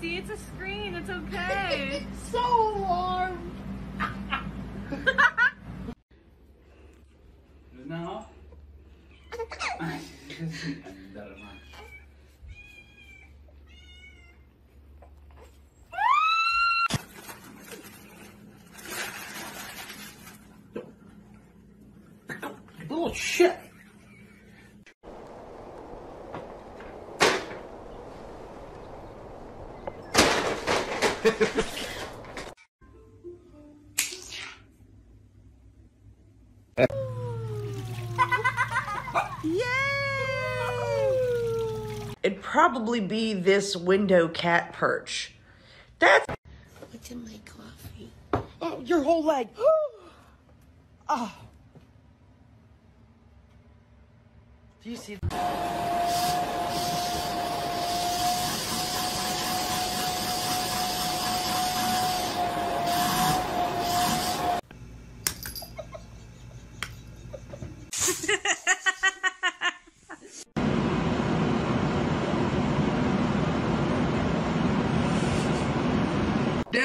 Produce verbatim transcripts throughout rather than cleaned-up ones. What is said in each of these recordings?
See, it's a screen, it's okay. It's so warm. No. Bullshit. Yay! It'd probably be this window cat perch. That's what's in my coffee. Oh, your whole leg. Oh. Do you see that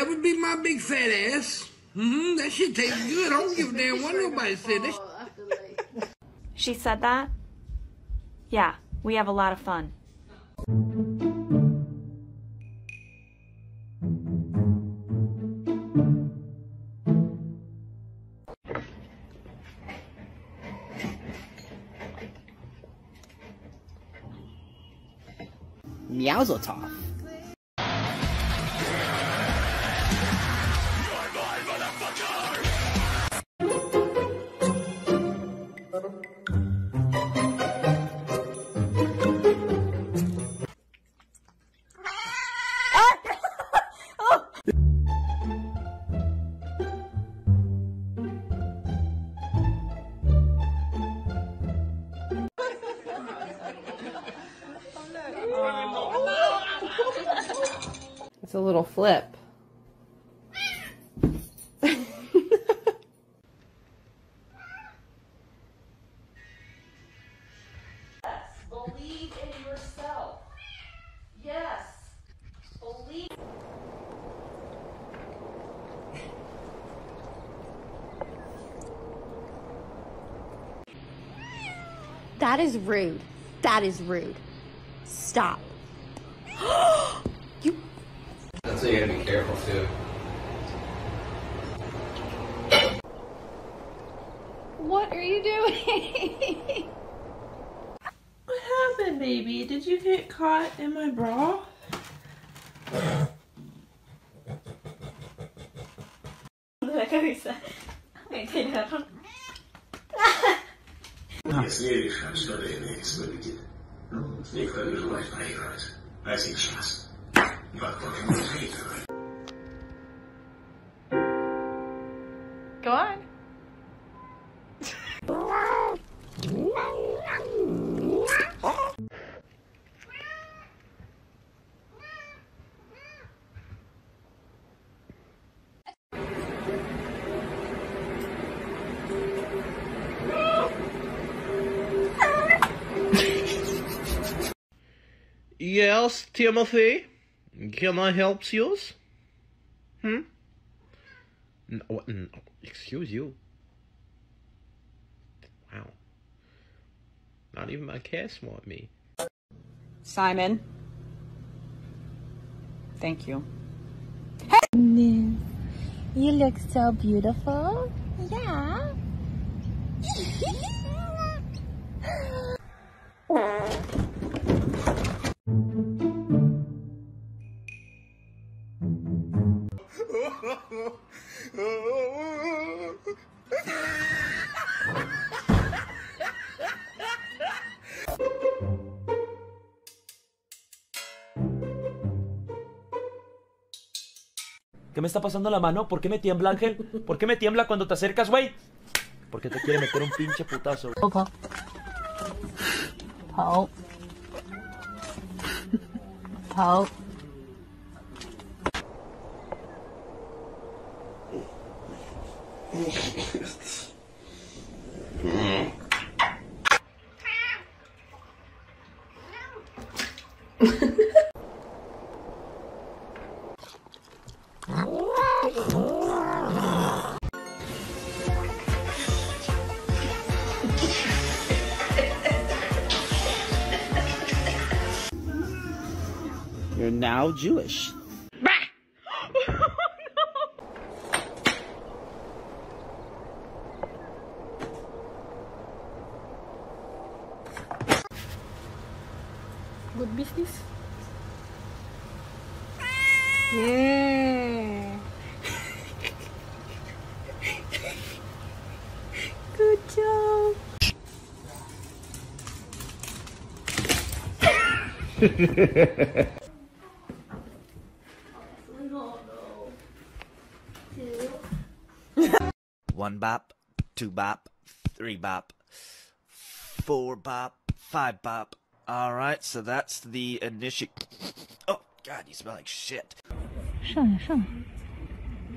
would be my big fat ass. Mm-hmm. That shit tastes good. I don't give a damn what nobody said. That sh she said that? Yeah, we have a lot of fun. Meowzotov. It's a little flip. Believe in yourself. Yes. Believe. That is rude. That is rude. Stop. You. That's why you gotta be careful too. What are you doing? What happened, baby? Did you get caught in my bra? Look, I said, I did that one. It's nearly from studying this, but we did. Никто не желает проигрывать. Один шанс. Потом не проигрывает. Go on. Yes, Timothy? Can I help you? Hmm? No, no, excuse you. Wow. Not even my cats want me. Simon. Thank you. Hey! You look so beautiful. Yeah. ¿Qué me está pasando la mano? ¿Por qué me tiembla, Ángel? ¿Por qué me tiembla cuando te acercas, güey? Porque te quiere meter un pinche putazo. Opa. Pau. Pau. You're now Jewish. Good business. Yeah. Good job. One bop, two bop, three bop, four bop, five bop. All right, so that's the initial. Oh God, you smell like shit. Shut shut.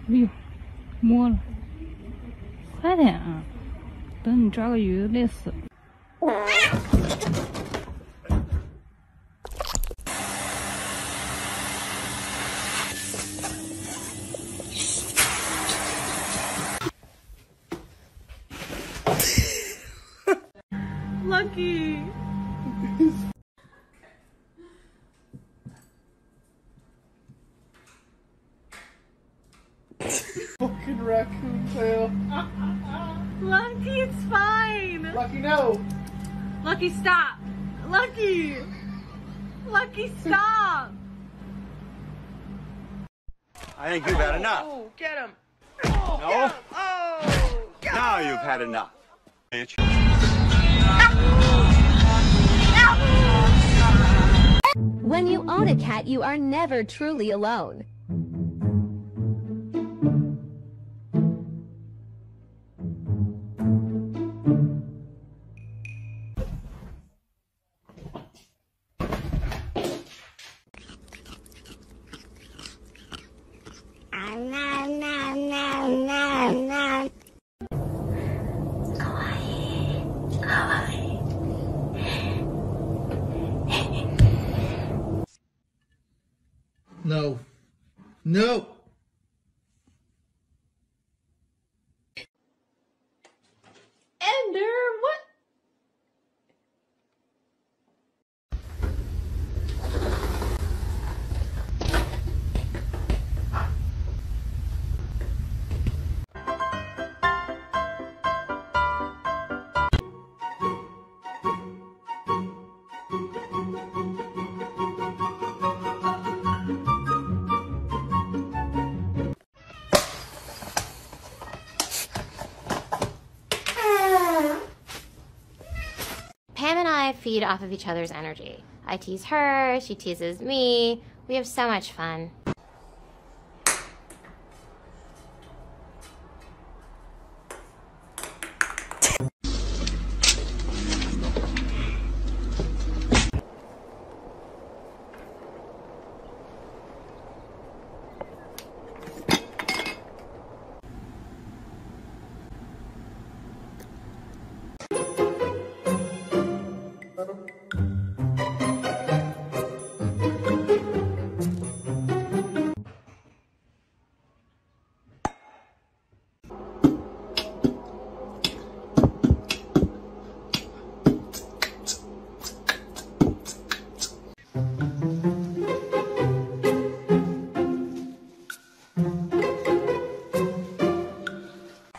You more. 快点啊！等你抓个鱼累死。Lucky. Fucking raccoon tail. Lucky, it's fine. Lucky, no. Lucky, stop. Lucky. Lucky, stop. I think you've had enough. Oh, get him. Oh, no. Get him. Oh. Get him. Now you've had enough, bitch. When you own a cat, you are never truly alone. No. No! Ender, what? Feed off of each other's energy. I tease her, she teases me. We have so much fun.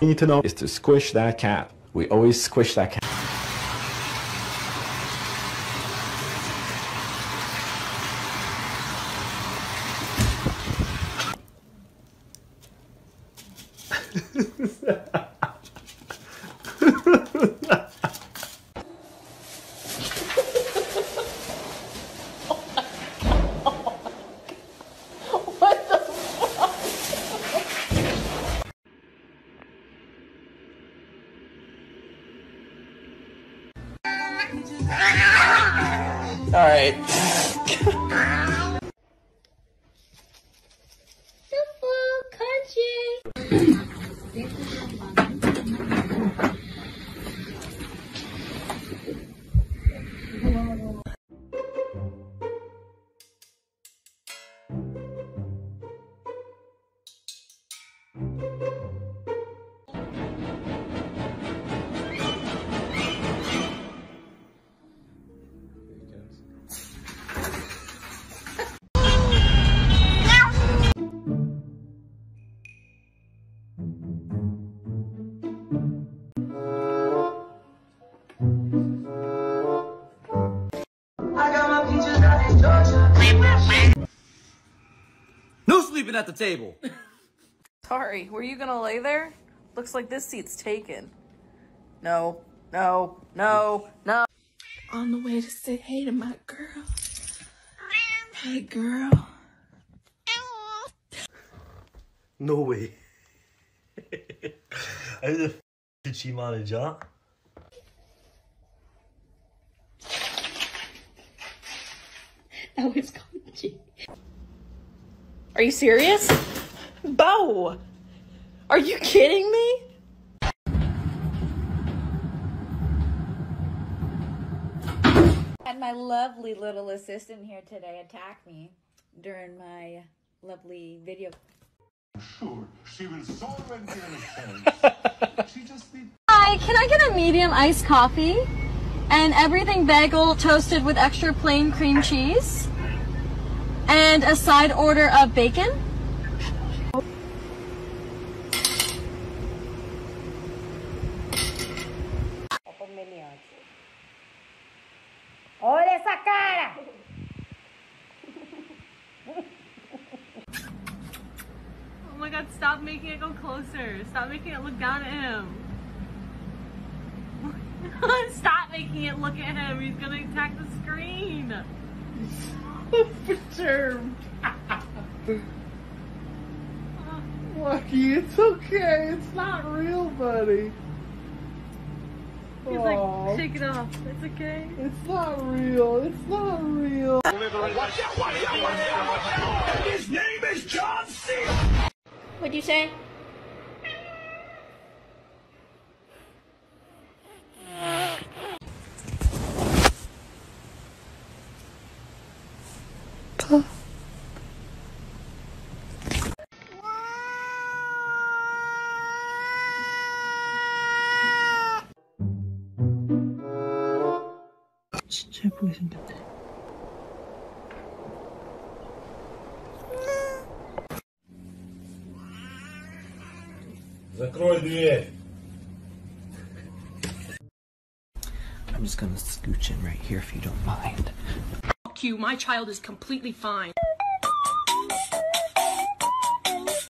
You need to know is to squish that cat. We always squish that cat. All right. The full country. sleeping at the table. Sorry, were you gonna lay there? Looks like this seat's taken. No, no, no, no. On the way to say hey to my girl. Hey, girl. No way. How the f did she manage that? That was crazy. Are you serious? Bo! Are you kidding me? I had my lovely little assistant here today attack me during my lovely video. Sure, she will so she just need. Hi, can I get a medium iced coffee and everything bagel toasted with extra plain cream cheese and a side order of bacon? Olha essa cara! Oh my god, stop making it go closer. Stop making it look down at him. Stop making it look at him. He's gonna attack the screen. So perturbed. Lucky, it's okay. It's not real, buddy. He's like, shake it off. It's okay. It's not real. It's not real. Watch out, watch out, watch out. His name is John C. What'd you say? 잘 보게 생겼네. Закрой дверь. I'm just gonna scooch in right here if you don't mind. Fuck you, my child is completely fine.